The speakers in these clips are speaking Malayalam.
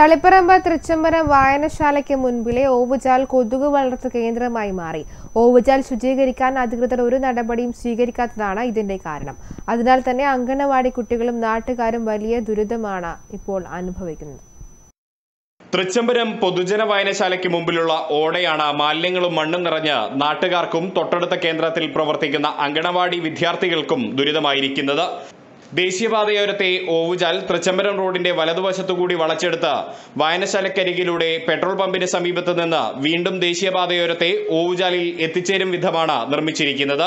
തളിപ്പറമ്പ് തൃച്ചംബരം വായനശാലയ്ക്ക് മുൻപിലെ ഓവുചാൽ കൊതുക് വളർത്ത കേന്ദ്രമായി മാറി. ഓവുചാൽ ശുചീകരിക്കാൻ അധികൃതർ ഒരു നടപടിയും സ്വീകരിക്കാത്തതാണ് ഇതിന്റെ കാരണം. അതിനാൽ തന്നെ അംഗനവാടി കുട്ടികളും നാട്ടുകാരും വലിയ ദുരിതമാണ് ഇപ്പോൾ അനുഭവിക്കുന്നത്. തൃച്ചംബരം പൊതുജന വായനശാലയ്ക്ക് മുമ്പിലുള്ള ഓടയാണ് മാലിന്യങ്ങളും മണ്ണും നിറഞ്ഞ് നാട്ടുകാർക്കും തൊട്ടടുത്ത കേന്ദ്രത്തിൽ പ്രവർത്തിക്കുന്ന അംഗനവാടി വിദ്യാർത്ഥികൾക്കും ദുരിതമായിരിക്കുന്നത്. ദേശീയപാതയോരത്തെ ഓവുചാൽ തൃച്ചംബരം റോഡിന്റെ വലതുവശത്തുകൂടി വളച്ചെടുത്ത് വായനശാലക്കരികിലൂടെ പെട്രോൾ പമ്പിന് സമീപത്ത് നിന്ന് വീണ്ടും ദേശീയപാതയോരത്തെ ഓവുചാലിൽ എത്തിച്ചേരും വിധമാണ് നിർമ്മിച്ചിരിക്കുന്നത്.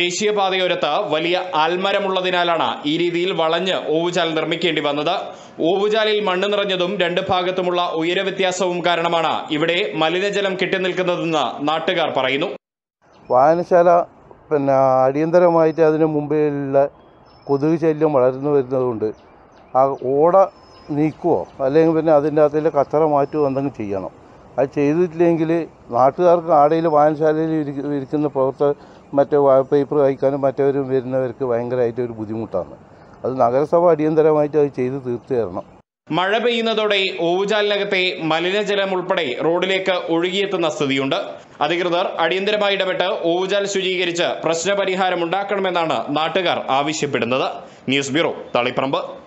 ദേശീയപാതയോരത്ത് വലിയ ആൽമരമുള്ളതിനാലാണ് ഈ രീതിയിൽ വളഞ്ഞ് ഓവുചാൽ നിർമ്മിക്കേണ്ടി വന്നത്. ഓവുചാലിൽ മണ്ണ് നിറഞ്ഞതും രണ്ട് ഭാഗത്തുമുള്ള ഉയരവ്യത്യാസവും കാരണമാണ് ഇവിടെ മലിനജലം കെട്ടിനിൽക്കുന്നതെന്ന് നാട്ടുകാർ പറയുന്നു. വായനശാല അടിയന്തരമായിട്ട് അതിനു മുമ്പിലുള്ള കൊതുക് ശല്യം വളർന്നു വരുന്നതുകൊണ്ട് ആ ഓട നീക്കുവോ അല്ലെങ്കിൽ പിന്നെ അതിൻ്റെ അകത്തിലെ കച്ചറ മാറ്റുമോ എന്തെങ്കിലും ചെയ്യണം. അത് ചെയ്തിട്ടില്ലെങ്കിൽ നാട്ടുകാർക്ക് ആടയിൽ വായനശാലയിൽ ഇരിക്കുന്ന മറ്റേ പേപ്പർ വായിക്കാനും മറ്റവരും വരുന്നവർക്ക് ഭയങ്കരമായിട്ട് ഒരു ബുദ്ധിമുട്ടാണ്. അത് നഗരസഭ അടിയന്തരമായിട്ട് അത് ചെയ്ത് തീർത്തു തരണം. മഴ പെയ്യുന്നതോടെ ഓവുചാലിനകത്തെ മലിനജലം ഉൾപ്പെടെ റോഡിലേക്ക് ഒഴുകിയെത്തുന്ന സ്ഥിതിയുണ്ട്. അധികൃതർ അടിയന്തരമായി ഇടപെട്ട് ഓവുചാൽ ശുചീകരിച്ച് പ്രശ്നപരിഹാരം ഉണ്ടാക്കണമെന്നാണ് നാട്ടുകാർ ആവശ്യപ്പെടുന്നത്. News bureau, Taliparamba.